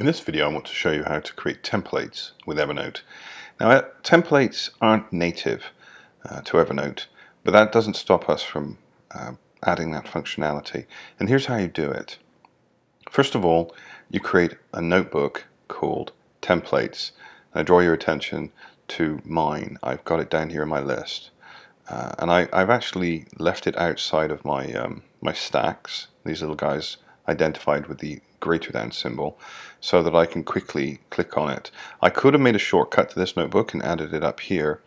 In this video, I want to show you how to create templates with Evernote. Now, templates aren't native to Evernote, but that doesn't stop us from adding that functionality. And here's how you do it. First of all, you create a notebook called Templates. I draw your attention to mine. I've got it down here in my list. And I've actually left it outside of my, my stacks, these little guys identified with the greater than symbol, so that I can quickly click on it. I could have made a shortcut to this notebook and added it up here,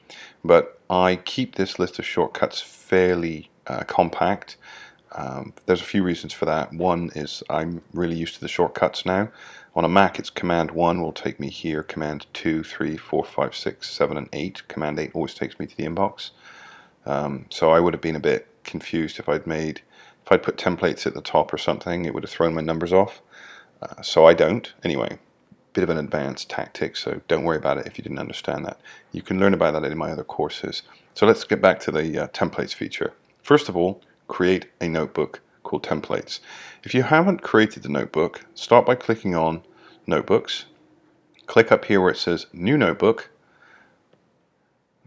but I keep this list of shortcuts fairly compact. There's a few reasons for that. One is I'm really used to the shortcuts now. On a Mac, it's Command 1 will take me here, Command 2, 3, 4, 5, 6, 7, and 8. Command 8 always takes me to the inbox. So I would have been a bit confused if I'd put templates at the top or something. It would have thrown my numbers off. So I don't. Anyway, bit of an advanced tactic, so don't worry about it if you didn't understand that. You can learn about that in my other courses. So let's get back to the templates feature. First of all, create a notebook called Templates. If you haven't created the notebook, start by clicking on Notebooks. Click up here where it says New Notebook,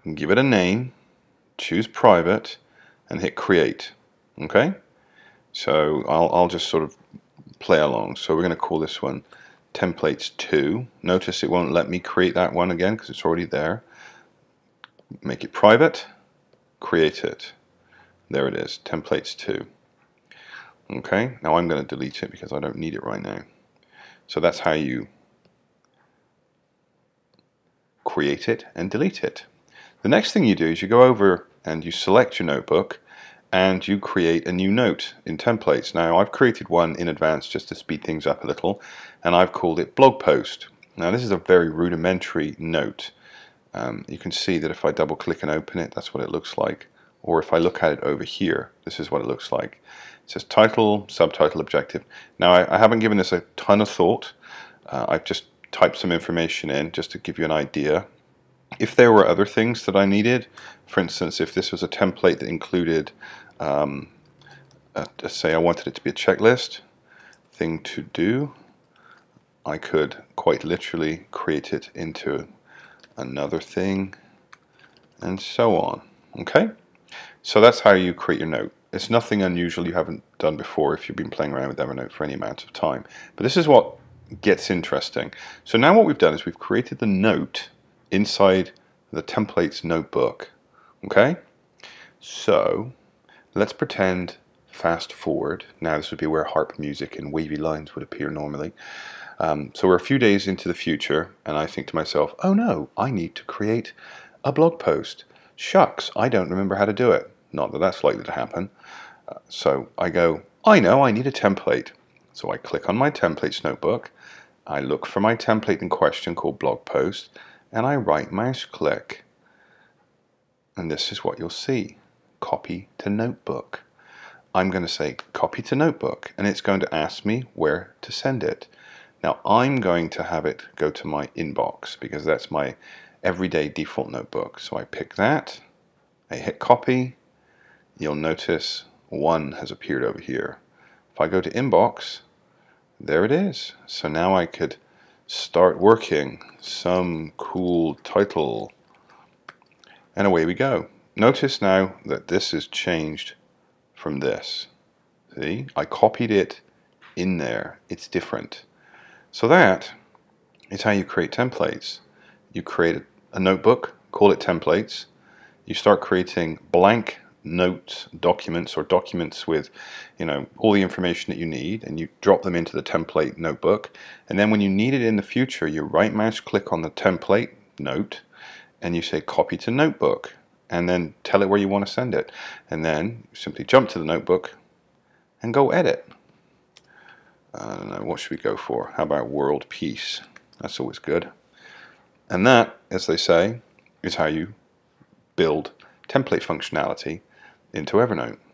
and give it a name. Choose Private and hit Create. Okay, so I'll just sort of play along. So we're going to call this one Templates 2. Notice it won't let me create that one again because it's already there. Make it private, create it. There it is, Templates 2. Okay, now I'm going to delete it because I don't need it right now. So that's how you create it and delete it. The next thing you do is you go over and you select your notebook and you create a new note in Templates. Now, I've created one in advance just to speed things up a little, and I've called it Blog Post. Now, this is a very rudimentary note. You can see that if I double click and open it, that's what it looks like. Or if I look at it over here, this is what it looks like. It says title, subtitle, objective. Now, I haven't given this a ton of thought. I've just typed some information in just to give you an idea. If there were other things that I needed, for instance, if this was a template that included, say I wanted it to be a checklist, thing to do, I could quite literally create it into another thing, and so on. Okay? So that's how you create your note. It's nothing unusual you haven't done before if you've been playing around with Evernote for any amount of time. But this is what gets interesting. So now what we've done is we've created the note inside the templates notebook. Okay, so let's pretend, fast forward, now this would be where harp music and wavy lines would appear normally. So we're a few days into the future and I think to myself, oh no, I need to create a blog post. Shucks, I don't remember how to do it. Not that that's likely to happen. So I go, I know, I need a template. So I click on my templates notebook, I look for my template in question called blog post, and I right mouse click, and this is what you'll see, copy to notebook. I'm going to say copy to notebook, and it's going to ask me where to send it. Now I'm going to have it go to my inbox because that's my everyday default notebook. So I pick that, I hit copy, you'll notice one has appeared over here. If I go to inbox, there it is. So now I could start working, some cool title, and away we go. Notice now that this is changed from this. See, I copied it in there, it's different. So that is how you create templates. You create a notebook, call it templates, you start creating blank notes documents or documents with, you know, all the information that you need, and you drop them into the template notebook, and then when you need it in the future you right mouse click on the template note and you say copy to notebook, and then tell it where you want to send it, and then you simply jump to the notebook and go edit. I don't know, what should we go for? How about world peace? That's always good. And that, as they say, is how you build template functionality into Evernote.